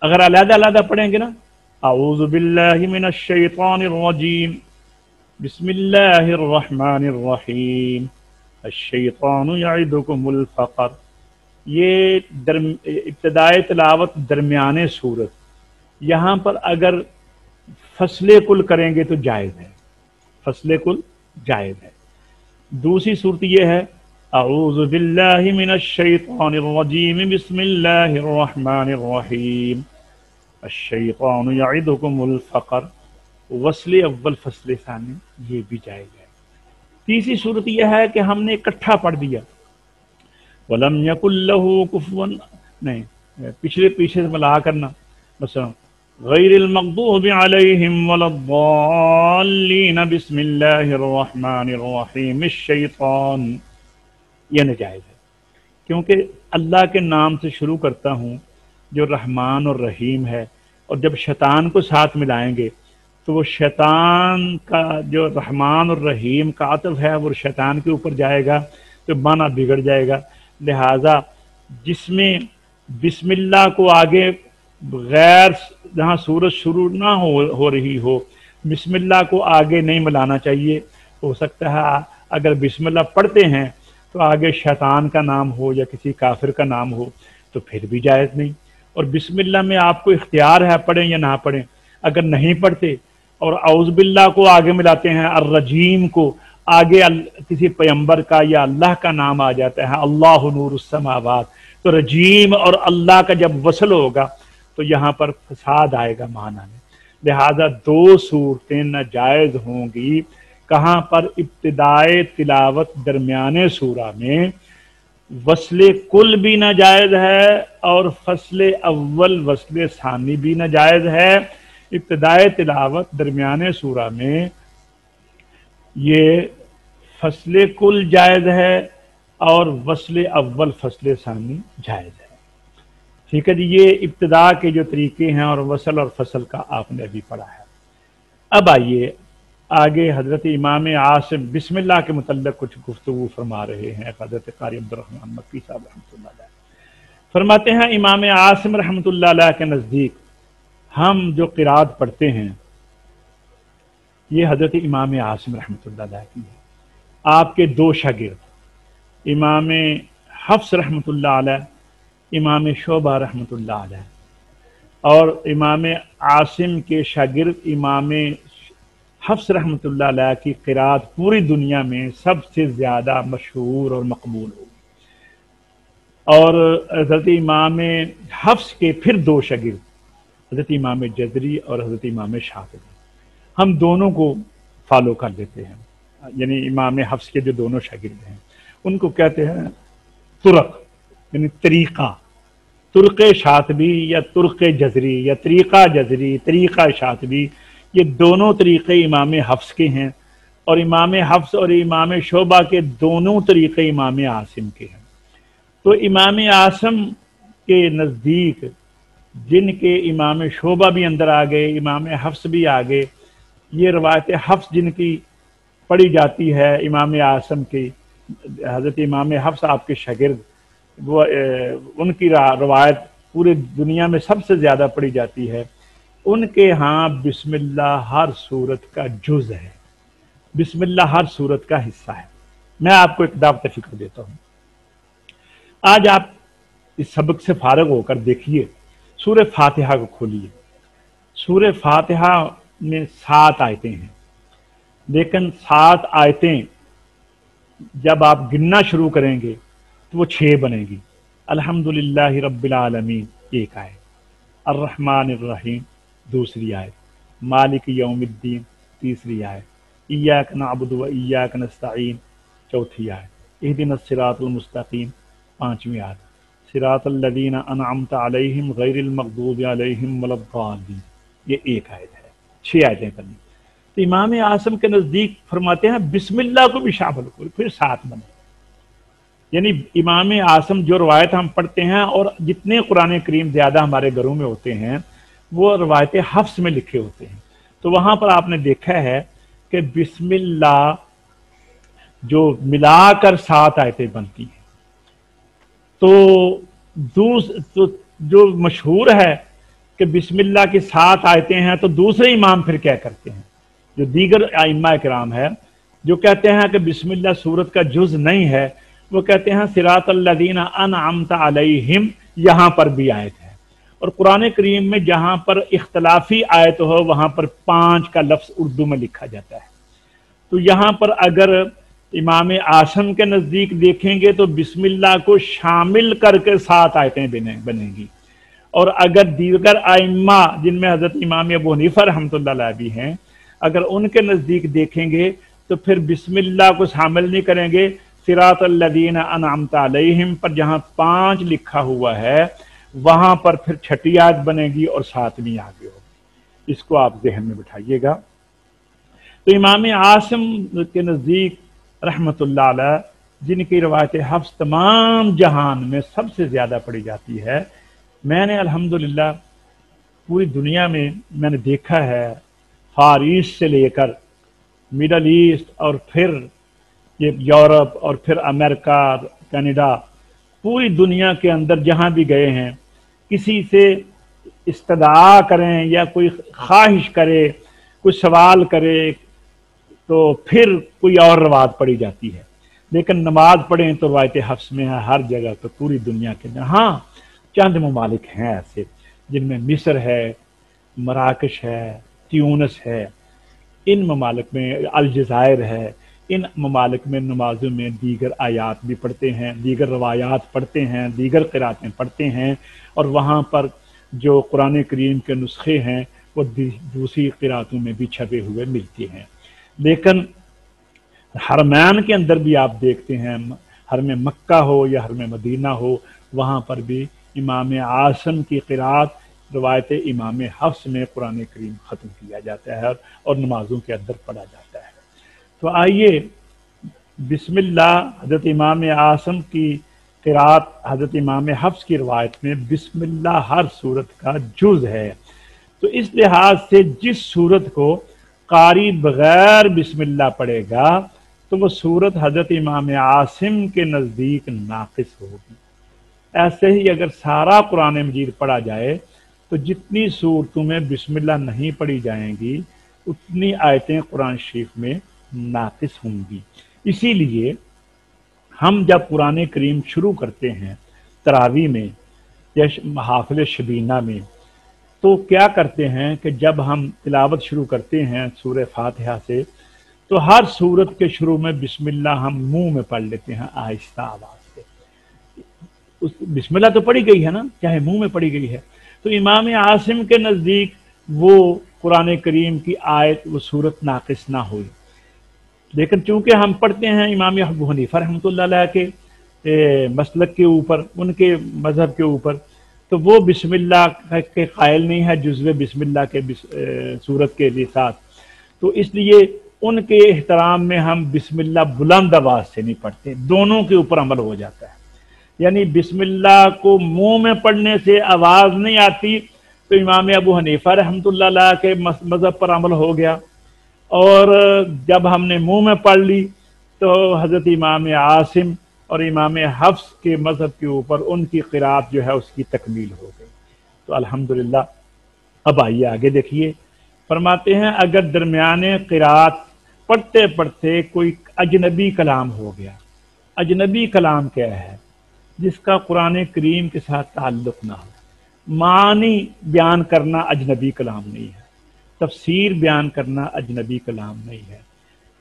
अगर अलग अलग पढ़ेंगे ना, आऊज़ु बिल्लाहि मिनश्शैतानिर्रजीम बिस्मिल्लाहिर्रहमानिर्रहीम अश्शैतानु याइदुकुमुल फ़क़र, ये इब्तिदाए तिलावत दरमियाने सूरत, यहाँ पर अगर फसले कुल करेंगे तो जायज़ है, फसले कुल जायज़ है। दूसरी सूरत ये है आऊज़ु बिल्लाहि मिनश्शैतानिर्रजीम बिस्मिल्लाहिर्रहमानिर्रहीम अश्शैतानु याइदुकुमुल फ़क़र, वसले अव्वल फसले सानी, ये भी जायज़ है। तीसरी सूरत यह है कि हमने इकट्ठा पढ़ दिया, वलम यकुल्लहु कुफुवन, नहीं, पीछे से मिला करना, बस गैरिल मग़दूबि अलैहिम वलद्दाल्लीन बिस्मिल्लाहिर्रहमानिर्रहीम अश्शैतान, यह नाजायज़ है। क्योंकि अल्लाह के नाम से शुरू करता हूँ जो रहमान और रहीम है, और जब शैतान को साथ मिलाएंगे तो वो शैतान का जो रहमान और रहीम का आतफ़ है वो शैतान के ऊपर जाएगा, तो माना बिगड़ जाएगा। लिहाजा जिसमें बिस्मिल्लाह को आगे गैर, जहाँ सूरत शुरू ना हो रही हो, बिस्मिल्लाह को आगे नहीं मिलाना चाहिए। हो सकता है अगर बिस्मिल्लाह पढ़ते हैं तो आगे शैतान का नाम हो या किसी काफिर का नाम हो, तो फिर भी जायज़ नहीं। और बिस्मिल्लाह में आपको इख्तियार है पढ़ें या ना पढ़ें। अगर नहीं पढ़ते और औज़ु बिल्लाह को आगे मिलाते हैं, अर्रजीम को आगे किसी पैगंबर का या अल्लाह का नाम आ जाता है, अल्लाह नूरुस समावात, तो रजीम और अल्लाह का जब वसल होगा तो यहाँ पर फसाद आएगा माना में। लिहाजा दो सूरतें नाजायज़ होंगी। कहाँ पर? इब्तिदाए तिलावत दरमियाने सूरा में वसले कुल भी नाजायज़ है और फसले अव्वल वसले सानी भी नाजायज़ है। इब्तिदाए तिलावत दरमियाने सूरा में ये फसले कुल जायज़ है और वसले अव्वल फसले सानी जायज़ है। ठीक है जी, ये इब्तिदा के जो तरीके हैं और वसल और फसल का आपने अभी पढ़ा है। अब आइए आगे हज़रत इमाम आसिम बिस्मिल्लाह के मतलब कुछ गुफ्तगू फरमा रहे हैं हज़रत कारी अब्दुर्रहमान मक्की साहब रहमतुल्लाह अलैह। फरमाते हैं इमाम आसिम रहमतुल्लाह अलैह के नज़दीक हम जो क़िरात पढ़ते हैं ये हज़रत इमाम आसिम रहमतुल्लाह अलैह की है। आपके दो शागिर्द इमाम हफ्स रहमतुल्लाह अलैह, इमाम शोबा रहमतुल्लाह अलैह, और इमाम आसिम के शागिर्द इमाम हफ्स रहमतुल्लाह अलैह की क़िरात पूरी दुनिया में सबसे ज़्यादा मशहूर और मकबूल होगी। और हज़रत इमाम हफ्स के फिर दो शागिर्द हज़रत इमाम जजरी और हज़रत इमाम शातबी, हम दोनों को फॉलो कर देते हैं। यानी इमाम हफ्स के जो दोनों शागिर्द हैं उनको कहते हैं तुरक, यानी तरीक़ा, तुर्क शातबी या तुर्क जजरी या तरीक़ा जजरी, तरीक़ा शातबी। ये दोनों तरीक़े इमाम हफ्स के हैं और इमाम हफ्स और इमाम शोबा के दोनों तरीक़े इमाम आसिम के हैं। तो इमाम आसिम के नज़दीक जिनके इमाम शोबा भी अंदर आ गए, इमाम हफ्स भी आ गए, ये रवायत हफ्स जिनकी पढ़ी जाती है इमाम आसिम की, हज़रत इमाम हफ्स आपके शागिर्द, वो उनकी रवायत पूरी दुनिया में सबसे ज़्यादा पढ़ी जाती है। उनके यहाँ बिस्मिल्लाह हर सूरत का जुज़ है, बिस्मिल्लाह हर सूरत का हिस्सा है। मैं आपको एक दावत फिक्र देता हूँ, आज आप इस सबक से फारग होकर देखिए, सूरह फातिहा को खोलिए। सूरह फातिहा में 7 आयतें हैं, लेकिन 7 आयतें जब आप गिनना शुरू करेंगे तो वो 6 बनेगी। अल्हम्दुलिल्लाहि रब्बिल आलमीन एक आयत, अर्रहमान अर्रहीम दूसरी आयत, मालिक यौमिद्दीन तीसरी आयत, इय्याक नअबुदु व इय्याक नस्तईन चौथी आयत, इहदिनस सिरातुल मुस्तकीम पाँचवीं आयत, सिरातुल लज़ीना अनअमत अलैहिम गैरिल मग़दूबि अलैहिम वलद्दालीन, ये एक आयत है। 6 आयतें करनी। तो इमाम आसिम के नज़दीक फरमाते हैं बिस्मिल्लाह को भी शामिल करो, फिर 7 बने। यानी इमाम आसिम जो रवायत हम पढ़ते हैं और जितने कुरान करीम ज़्यादा हमारे घरों में होते हैं वो रवायत हफ्स में लिखे होते हैं। तो वहाँ पर आपने देखा है कि बिस्मिल्लाह जो मिलाकर 7 आयतें बनती हैं। तो जो मशहूर है कि बिस्मिल्लाह की 7 आयतें हैं, तो दूसरे इमाम फिर क्या करते हैं, जो दीगर आइम्मा किराम है जो कहते हैं कि बिस्मिल्लाह सूरत का जुज़ नहीं है, वो कहते हैं सिरातुल लज़ीना अनअमत अलैहिम, यहाँ पर भी आयत है। और कुरान करीम में जहाँ पर इख्तलाफी आयत हो वहाँ पर 5 का लफ्ज़ उर्दू में लिखा जाता है। तो यहाँ पर अगर इमाम आसिम के नज़दीक देखेंगे तो बिस्मिल्लाह को शामिल करके 7 आयतें बनेंगी। और अगर दीगर आइम्मा जिनमें हज़रत इमाम अबू हनीफा रहमतुल्लाह अलैह भी हैं, अगर उनके नज़दीक देखेंगे तो फिर बिस्मिल्लाह को शामिल नहीं करेंगे। सिरातुल लज़ीना अनअमत अलैहिम पर जहाँ 5 लिखा हुआ है वहाँ पर फिर 6ठी आयत बनेगी और 7वीं आगे होगी। इसको आप जहन में बिठाइएगा। तो इमाम आसिम के नज़दीक रहमतुल्लाह अलैह जिनकी रवायत हफ्स तमाम जहान में सबसे ज़्यादा पढ़ी जाती है, मैंने अल्हम्दुलिल्लाह पूरी दुनिया में मैंने देखा है, फार ईस्ट से लेकर मिडल ईस्ट और फिर ये यूरोप और फिर अमेरिका, कनाडा, पूरी दुनिया के अंदर जहाँ भी गए हैं, किसी से इस्तदा करें या कोई ख्वाहिश करे, कोई सवाल करे तो फिर कोई और रवायत पढ़ी जाती है, लेकिन नमाज पढ़ें तो रवायत हफ्स में है हर जगह पर पूरी दुनिया के अंदर। हाँ, चंद ममालिक हैं ऐसे जिनमें मिस्र है, मराकश है, त्यूनिस है, इन ममालिक में अलजज़ायर है, इन ममालिक में नमाजों में दीगर आयात भी पढ़ते हैं, दीगर रवायात पढ़ते हैं, दीगर क़िराअतें पढ़ते हैं, और वहाँ पर जो कुरान करीम के नुस्खे हैं वो दूसरी क़िराअतों में भी छपे हुए मिलते हैं। लेकिन हरमैन के अंदर भी आप देखते हैं, हरम मक्का हो या हरम मदीना हो, वहाँ पर भी इमाम आसिम की क़िराअत रवायत इमाम हफ्स में कुरान करीम ख़त्म किया जाता है और नमाज़ों के अंदर पढ़ा जाता है। तो आइए बिस्मिल्लाह हज़रत इमाम आसम की क़िराअत हज़रत इमाम हफ्स की रवायत में बिस्मिल्लाह हर सूरत का जुज़ है। तो इस लिहाज से जिस सूरत को कारी बग़ैर बिस्मिल्लाह पढ़ेगा तो वह सूरत हज़रत इमाम आसिम के नज़दीक नाक़िस होगी। ऐसे ही अगर सारा कुरान मजीद पढ़ा जाए तो जितनी सूरतों में बिस्मिल्लाह नहीं पढ़ी जाएंगी उतनी आयतें कुरान शरीफ में नाक़िस होंगी। इसीलिए हम जब कुरान करीम शुरू करते हैं तरावी में या महाफिल शबीना में तो क्या करते हैं कि जब हम तिलावत शुरू करते हैं सूरह फातिहा से तो हर सूरत के शुरू में बिस्मिल्लाह हम मुंह में पढ़ लेते हैं आहिस्ता आवाज़ से। उस बिस्मिल्लाह तो पढ़ी गई है ना, चाहे मुंह में पढ़ी गई है। तो इमाम आसिम के नज़दीक वो कुरान करीम की आयत व सूरत नाक़िस ना हुई। लेकिन चूँकि हम पढ़ते हैं इमाम अबू हनीफा रहमतुल्लाह अलैह के मसलक के ऊपर, उनके मज़हब के ऊपर, तो वो बिस्मिल्लाह के कायल नहीं है जुज़्व बिस्मिल्लाह के सूरत के लिए साथ। तो इसलिए उनके एहतराम में हम बिस्मिल्लाह बुलंद आवाज़ से नहीं पढ़ते, दोनों के ऊपर अमल हो जाता है। यानी बिस्मिल्लाह को मुँह में पढ़ने से आवाज़ नहीं आती तो इमाम अबू हनीफा रहमतुल्लाह अलैह के मज़हब पर अमल हो गया, और जब हमने मुँह में पढ़ ली तो हज़रत इमाम आसिम और इमाम हफ्स के मज़हब के ऊपर उनकी क़िराअत जो है उसकी तकमील हो गई। तो अल्हम्दुलिल्लाह। अब आइए आगे देखिए, फरमाते हैं अगर दरमियान क़िराअत पढ़ते पढ़ते कोई अजनबी कलाम हो गया। अजनबी कलाम क्या है? जिसका कुरान करीम के साथ ताल्लुक़ ना हो। मानी बयान करना अजनबी कलाम नहीं है, तफसीर बयान करना अजनबी कलाम नहीं है,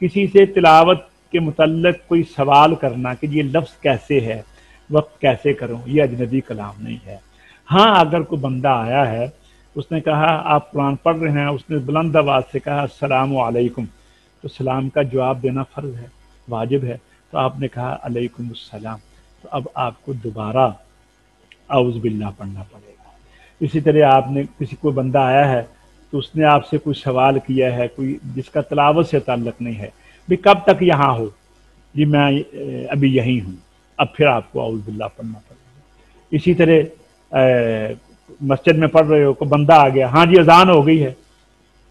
किसी से तिलावत के मुतल्लक कोई सवाल करना कि ये लफ्ज़ कैसे है, वक्त कैसे करूँ, ये अजनबी कलाम नहीं है। हाँ, अगर कोई बंदा आया है, उसने कहा आप कुरान पढ़ रहे हैं, उसने बुलंद आवाज़ से कहा अस्सलामु अलैकुम, तो सलाम का जवाब देना फ़र्ज़ है, वाजिब है। तो आपने कहा अलैकुम अस्सलाम, तो अब आपको दोबारा आउज़ बिल्लाह पढ़ना पड़ेगा। इसी तरह आपने किसी कोई बंदा आया है तो उसने आपसे कोई सवाल किया है, कोई जिसका तलावत से ताल्लुक़ नहीं है, भी कब तक यहाँ हो, जी मैं अभी यहीं हूँ, अब फिर आपको औज़ बिल्लाह पढ़ना पड़ेगा। इसी तरह मस्जिद में पढ़ रहे हो को बंदा आ गया, हाँ जी अजान हो गई है,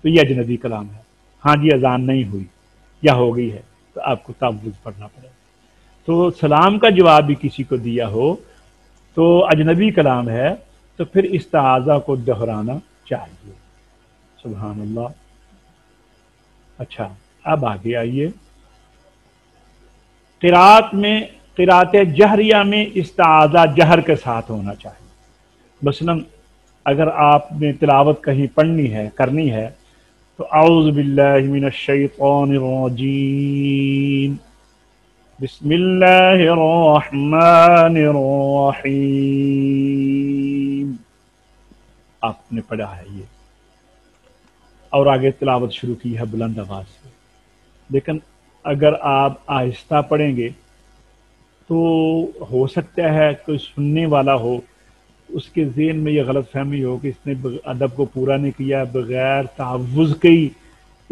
तो यह अजनबी कलाम है। हाँ जी अजान नहीं हुई या हो गई है, तो आपको तावुज़ पढ़ना पड़ेगा। तो सलाम का जवाब भी किसी को दिया हो तो अजनबी कलाम है, तो फिर इस्ताज़ा को दोहराना चाहिए। सुबहानल्लाह। अच्छा, अब आगे आइए, क़िराअत जहरिया में इस्ताज़ा जहर के साथ होना चाहिए। मसलन अगर आपने तिलावत कहीं पढ़नी है, करनी है, तो औज़ु बिल्लाहि मिनश्शैतानिर रजीम, बिस्मिल्लाहिर रहमानिर रहीम, आपने पढ़ा है ये और आगे तिलावत शुरू की है बुलंद आवाज़ से। लेकिन अगर आप आहिस्ता पढ़ेंगे तो हो सकता है कोई सुनने वाला हो, उसके ज़हन में ये गलत फहमी हो कि इसने अदब को पूरा नहीं किया, बग़ैर तावुज़ के ही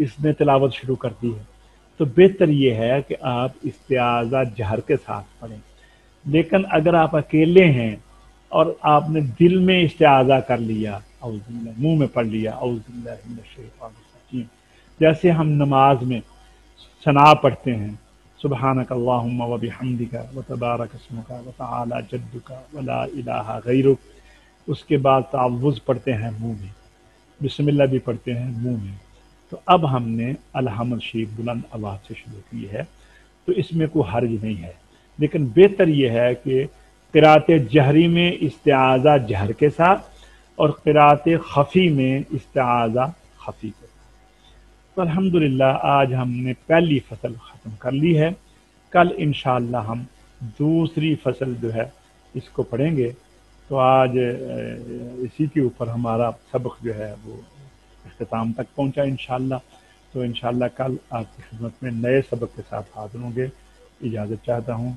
इसने तिलावत शुरू कर दी है। तो बेहतर ये है कि आप इस्तिआज़ा जहर के साथ पढ़ें। लेकिन अगर आप अकेले हैं और आपने दिल में इस्तिआज़ा कर लिया, मुँह में पढ़ लिया औज़ुबिल्लाहि, जैसे हम नमाज में सना पढ़ते हैं, सुबहानक अल्लाहुम्मा व बिहम्दिका व तबारक अस्मुका व तआला जद्दुका व ला इलाहा गैरुक, उसके बाद तावुज़ पढ़ते हैं मुँह में, बिस्मिल्लाह भी पढ़ते हैं मुँह में। तो अब हमने अलहमद शरीफ बुलंद आवाज़ से शुरू की है, तो इसमें कोई हर्ज नहीं है। लेकिन बेहतर यह है कि क़िराअत जहरी में इस्तिआज़ा जहर के साथ और क़िराअत खफ़ी में इस्तिआज़ा खफ़ी के। तो अल्हम्दुलिल्लाह आज हमने पहली फ़सल ख़त्म कर ली है। कल इंशाअल्लाह हम दूसरी फ़सल जो है इसको पढ़ेंगे। तो आज इसी के ऊपर हमारा सबक जो है वो इख्तिताम तक पहुँचा इंशाअल्लाह। तो इंशाअल्लाह कल आपकी खिदमत में नए सबक के साथ हाज़िर होंगे। इजाज़त चाहता हूँ।